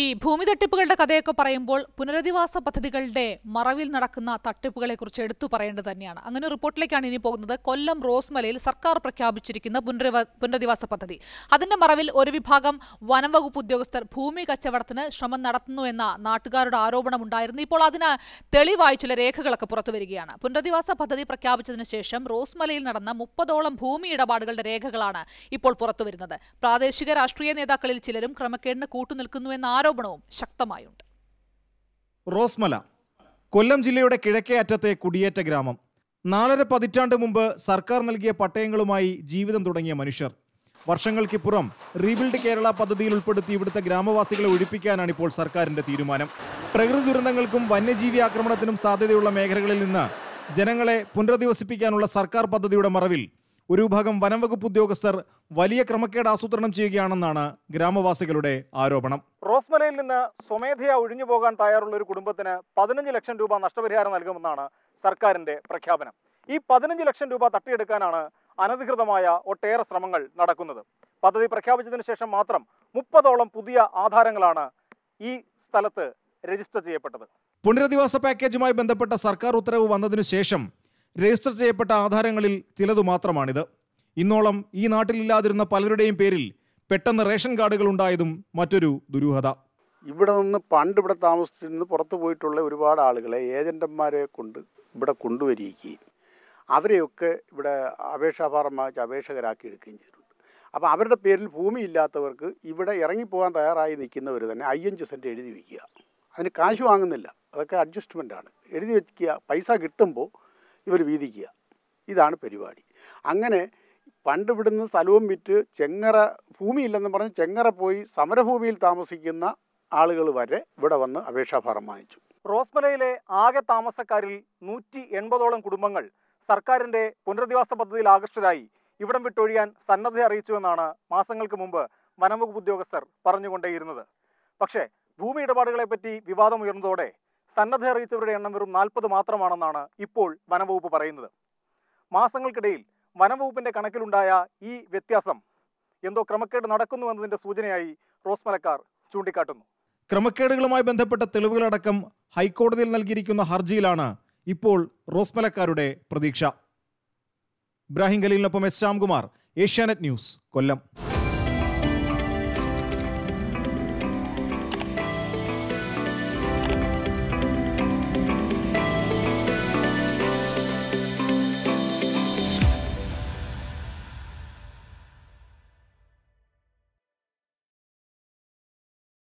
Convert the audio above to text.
ഈ ഭൂമി തട്ടിപ്പുകളുടെ കഥയൊക്കെ പറയുമ്പോൾ പുനരധിവാസ പദ്ധതികളുടെ മറവിൽ നടക്കുന്ന തട്ടിപ്പുകളെ കുറിച്ച് എടുത്തു പറയേണ്ടത് തന്നെയാണ്. അങ്ങനെ റിപ്പോർട്ടിലേക്കാണ് ഇനി പോകുന്നത്. കൊല്ലം റോസ്മലയിൽ സർക്കാർ പ്രഖ്യാപിച്ചിരിക്കുന്ന പുനരധിവാസ പദ്ധതി, അതിന്റെ മറവിൽ ഒരു വിഭാഗം വനം വകുപ്പ് ഉദ്യോഗസ്ഥർ ഭൂമി കച്ചവടത്തിന് ശ്രമം നടത്തുന്നു എന്ന നാട്ടുകാരുടെ ആരോപണമുണ്ടായിരുന്നു. ഇപ്പോൾ അതിന് തെളിവായി ചില രേഖകളൊക്കെ പുറത്തു വരികയാണ്. പുനരധിവാസ പദ്ധതി പ്രഖ്യാപിച്ചതിന് ശേഷം റോസ്മലയിൽ നടന്ന 30ഓളം ഭൂമി ഇടപാടുകളുടെ രേഖകളാണ് ഇപ്പോൾ പുറത്തുവരുന്നത്. പ്രാദേശിക രാഷ്ട്രീയ നേതാക്കളിൽ ചിലരും ക്രമക്കേടിന് കൂട്ടുനിൽക്കുന്നുവെന്ന ആരോപണവും ശക്തമായുണ്ട്. റോസ്മല കൊല്ലം ജില്ലയുടെ കിഴക്കേ അറ്റത്തെ കുടിയേറ്റ ഗ്രാമം. 4.5 പതിറ്റാണ്ട് മുമ്പ് സർക്കാർ നൽകിയ പട്ടയങ്ങളുമായി ജീവിതം തുടങ്ങിയ മനുഷ്യർ വർഷങ്ങൾക്കിപ്പുറം റീബിൽഡ് കേരള പദ്ധതിയിൽ ഉൾപ്പെടുത്തി ഇവിടുത്തെ ഗ്രാമവാസികളെ ഒഴിപ്പിക്കാനാണ് ഇപ്പോൾ സർക്കാരിന്റെ തീരുമാനം. പ്രകൃതി ദുരന്തങ്ങൾക്കും വന്യജീവി ആക്രമണത്തിനും സാധ്യതയുള്ള മേഖലകളിൽ നിന്ന് ജനങ്ങളെ പുനരധിവസിപ്പിക്കാനുള്ള സർക്കാർ പദ്ധതിയുടെ മറവിൽ ഒരു വിഭാഗം വനംവകുപ്പ് ഉദ്യോഗസ്ഥർ വലിയ ക്രമക്കേട് ആസൂത്രണം ചെയ്യുകയാണെന്നാണ് ഗ്രാമവാസികളുടെ ആരോപണം. റോസ്മലയിൽ നിന്ന് സ്വമേധയാ ഒഴിഞ്ഞു പോകാൻ തയ്യാറുള്ള ഒരു കുടുംബത്തിന് 15 ലക്ഷം രൂപ നഷ്ടപരിഹാരം നൽകുമെന്നാണ് സർക്കാരിന്റെ പ്രഖ്യാപനം. ഈ 15 ലക്ഷം രൂപ തട്ടിയെടുക്കാനാണ് അനധികൃതമായ ഒട്ടേറെ ശ്രമങ്ങൾ നടക്കുന്നത്. പദ്ധതി പ്രഖ്യാപിച്ചതിന് ശേഷം മാത്രം 30ഓളം പുതിയ ആധാരങ്ങളാണ് ഈ സ്ഥലത്ത് രജിസ്റ്റർ ചെയ്യപ്പെട്ടത്. പുനരധിവാസ പാക്കേജുമായി ബന്ധപ്പെട്ട സർക്കാർ ഉത്തരവ് വന്നതിനു ശേഷം രജിസ്റ്റർ ചെയ്യപ്പെട്ട ആധാരങ്ങളിൽ ചിലതു മാത്രമാണിത്. ഇന്നോളം ഈ നാട്ടിലില്ലാതിരുന്ന പലരുടെയും പേരിൽ പെട്ടെന്ന് റേഷൻ കാർഡുകൾ ഉണ്ടായതും മറ്റൊരു ദുരൂഹത. ഇവിടെ നിന്ന് പണ്ട് ഇവിടെ താമസിച്ചിരുന്ന് പുറത്തു പോയിട്ടുള്ള ഒരുപാട് ആളുകളെ ഏജന്റന്മാരെ കൊണ്ട് ഇവിടെ കൊണ്ടുവരികയും അവരെയൊക്കെ ഇവിടെ അപേക്ഷാഭാരം വായിച്ച് അപേക്ഷകരാക്കി എടുക്കുകയും ചെയ്തിട്ടുണ്ട്. അപ്പോൾ അവരുടെ പേരിൽ ഭൂമിയില്ലാത്തവർക്ക് ഇവിടെ ഇറങ്ങിപ്പോകാൻ തയ്യാറായി നിൽക്കുന്നവർ തന്നെ 5 സെൻറ്റ് എഴുതി വയ്ക്കുക. അതിന് കാശ് വാങ്ങുന്നില്ല, അതൊക്കെ അഡ്ജസ്റ്റ്മെൻ്റാണ്. എഴുതി വയ്ക്കുക, പൈസ കിട്ടുമ്പോൾ ഇവർ വീതിക്കുക, ഇതാണ് പരിപാടി. അങ്ങനെ പണ്ട് ഇവിടുന്ന് സ്ഥലവും വിറ്റ് ചെങ്ങറ ഭൂമിയില്ലെന്ന് പറഞ്ഞ് ചെങ്ങറ പോയി സമരഭൂമിയിൽ താമസിക്കുന്ന ആളുകൾ വരെ ഇവിടെ വന്ന് അപേക്ഷാഭാരം വാങ്ങിച്ചു. റോസ്മലയിലെ ആകെ താമസക്കാരിൽ 180ഓളം കുടുംബങ്ങൾ സർക്കാരിൻ്റെ പുനരധിവാസ പദ്ധതിയിൽ ആകർഷ്ടരായി ഇവിടം വിട്ടൊഴിയാൻ സന്നദ്ധ അറിയിച്ചുവെന്നാണ് മാസങ്ങൾക്ക് മുമ്പ് വനംവകുപ്പ് ഉദ്യോഗസ്ഥർ പറഞ്ഞുകൊണ്ടേയിരുന്നത്. പക്ഷേ ഭൂമി ഇടപാടുകളെപ്പറ്റി വിവാദമുയർന്നതോടെ സന്നദ്ധ അറിയിച്ചവരുടെ എണ്ണം വെറും 40 മാത്രമാണെന്നാണ് ഇപ്പോൾ വനംവകുപ്പ് പറയുന്നത്. മാസങ്ങൾക്കിടയിൽ വനംവകുപ്പിന്റെ കണക്കിലുണ്ടായ ഈ വ്യത്യാസം എന്തോ ക്രമക്കേട് നടക്കുന്നുവെന്നതിന്റെ സൂചനയായി റോസ്മലക്കാർ ചൂണ്ടിക്കാട്ടുന്നു. ക്രമക്കേടുകളുമായി ബന്ധപ്പെട്ട തെളിവുകളടക്കം ഹൈക്കോടതിയിൽ നൽകിയിരിക്കുന്ന ഹർജിയിലാണ് ഇപ്പോൾ റോസ്മലക്കാരുടെ പ്രതീക്ഷ. ഇബ്രാഹിം ഖലീലിനൊപ്പം എസ് ശ്യാംകുമാർ, ഏഷ്യാനെറ്റ് ന്യൂസ്, കൊല്ലം.